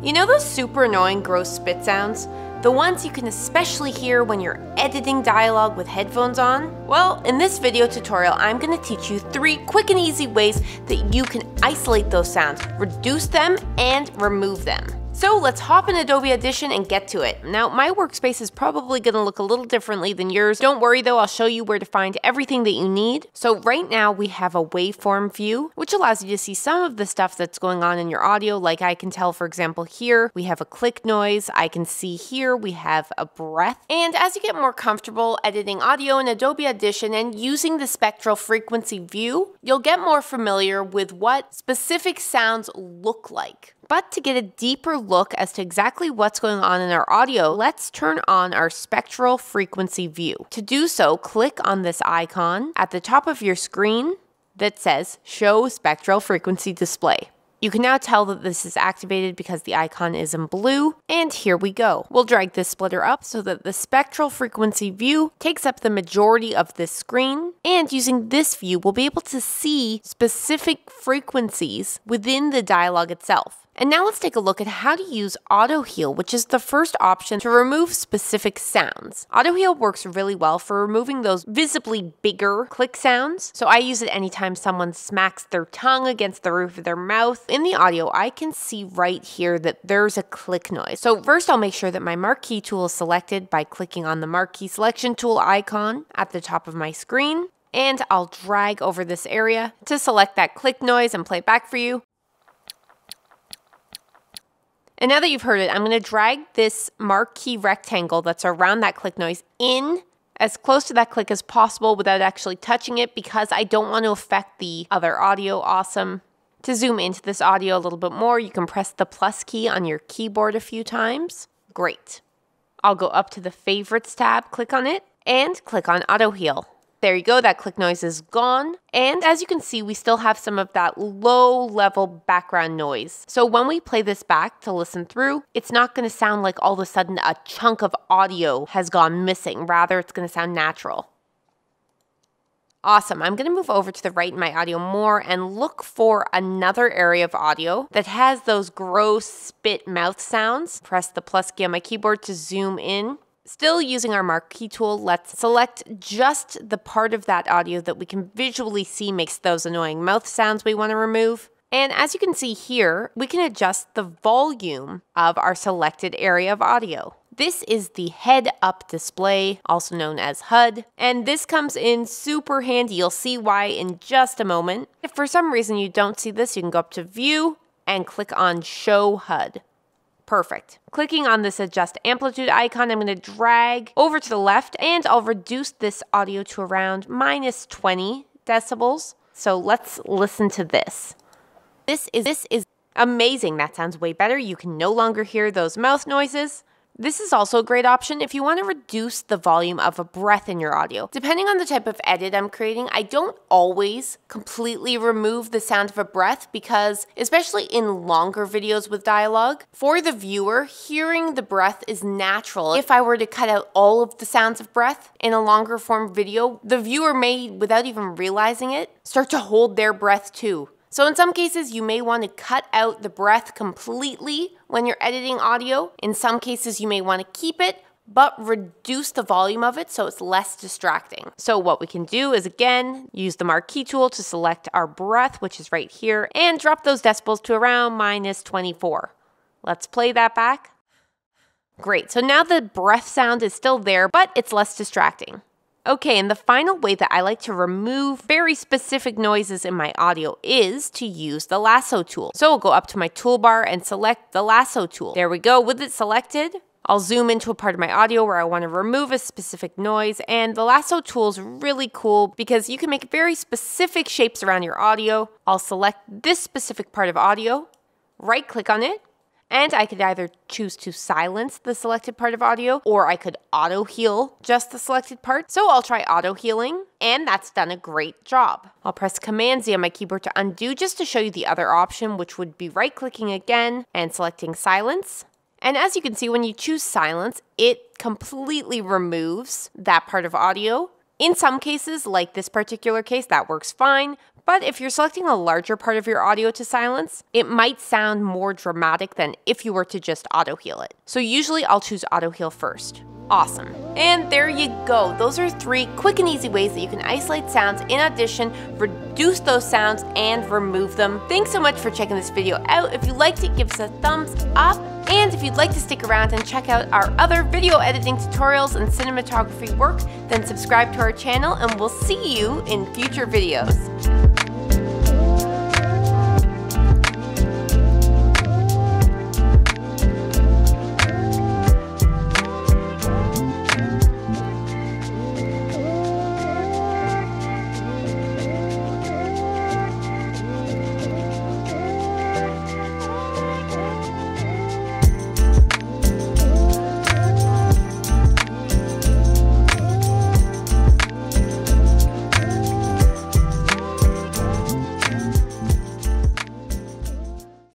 You know those super annoying gross spit sounds? The ones you can especially hear when you're editing dialogue with headphones on? Well, in this video tutorial, I'm gonna teach you 3 quick and easy ways that you can isolate those sounds, reduce them, and remove them. So let's hop in Adobe Audition and get to it. Now, my workspace is probably gonna look a little differently than yours. Don't worry though, I'll show you where to find everything that you need. So right now we have a waveform view, which allows you to see some of the stuff that's going on in your audio. Like I can tell, for example, here, we have a click noise. I can see here, we have a breath. And as you get more comfortable editing audio in Adobe Audition and using the spectral frequency view, you'll get more familiar with what specific sounds look like. But to get a deeper look as to exactly what's going on in our audio, let's turn on our spectral frequency view. To do so, click on this icon at the top of your screen that says Show Spectral Frequency Display. You can now tell that this is activated because the icon is in blue, and here we go. We'll drag this splitter up so that the spectral frequency view takes up the majority of this screen, and using this view, we'll be able to see specific frequencies within the dialogue itself. And now let's take a look at how to use Auto Heal, which is the first option to remove specific sounds. Auto Heal works really well for removing those visibly bigger click sounds. So I use it anytime someone smacks their tongue against the roof of their mouth. In the audio, I can see right here that there's a click noise. So first I'll make sure that my marquee tool is selected by clicking on the marquee selection tool icon at the top of my screen. And I'll drag over this area to select that click noise and play it back for you. And now that you've heard it, I'm gonna drag this marquee rectangle that's around that click noise in as close to that click as possible without actually touching it because I don't want to affect the other audio. Awesome. To zoom into this audio a little bit more, you can press the plus key on your keyboard a few times. Great. I'll go up to the Favorites tab, click on it, and click on Auto Heal. There you go, that click noise is gone. And as you can see, we still have some of that low level background noise. So when we play this back to listen through, it's not gonna sound like all of a sudden a chunk of audio has gone missing. Rather, it's gonna sound natural. Awesome, I'm gonna move over to the right in my audio more and look for another area of audio that has those gross spit mouth sounds. Press the plus key on my keyboard to zoom in. Still using our marquee tool, let's select just the part of that audio that we can visually see makes those annoying mouth sounds we want to remove. And as you can see here, we can adjust the volume of our selected area of audio. This is the head-up display, also known as HUD, and this comes in super handy. You'll see why in just a moment. If for some reason you don't see this, you can go up to View and click on Show HUD. Perfect. Clicking on this adjust amplitude icon, I'm going to drag over to the left and I'll reduce this audio to around -20 decibels. So let's listen to this. This is amazing. That sounds way better. You can no longer hear those mouth noises. This is also a great option if you want to reduce the volume of a breath in your audio. Depending on the type of edit I'm creating, I don't always completely remove the sound of a breath because, especially in longer videos with dialogue, for the viewer, hearing the breath is natural. If I were to cut out all of the sounds of breath in a longer form video, the viewer may, without even realizing it, start to hold their breath too. So in some cases, you may want to cut out the breath completely when you're editing audio. In some cases, you may want to keep it, but reduce the volume of it so it's less distracting. So what we can do is, again, use the marquee tool to select our breath, which is right here, and drop those decibels to around -24. Let's play that back. Great, so now the breath sound is still there, but it's less distracting. Okay, and the final way that I like to remove very specific noises in my audio is to use the lasso tool. So I'll go up to my toolbar and select the lasso tool. There we go, with it selected, I'll zoom into a part of my audio where I want to remove a specific noise, and the lasso tool is really cool because you can make very specific shapes around your audio. I'll select this specific part of audio, right click on it, and I could either choose to silence the selected part of audio or I could auto heal just the selected part. So I'll try auto healing, and that's done a great job. I'll press Command Z on my keyboard to undo just to show you the other option, which would be right clicking again and selecting silence. And as you can see, when you choose silence, it completely removes that part of audio. In some cases, like this particular case, that works fine, But if you're selecting a larger part of your audio to silence, it might sound more dramatic than if you were to just auto heal it. So usually I'll choose auto heal first. Awesome. And there you go. Those are 3 quick and easy ways that you can isolate sounds in Audition, reduce those sounds, and remove them. Thanks so much for checking this video out. If you liked it, give us a thumbs up. And if you'd like to stick around and check out our other video editing tutorials and cinematography work, then subscribe to our channel, and we'll see you in future videos.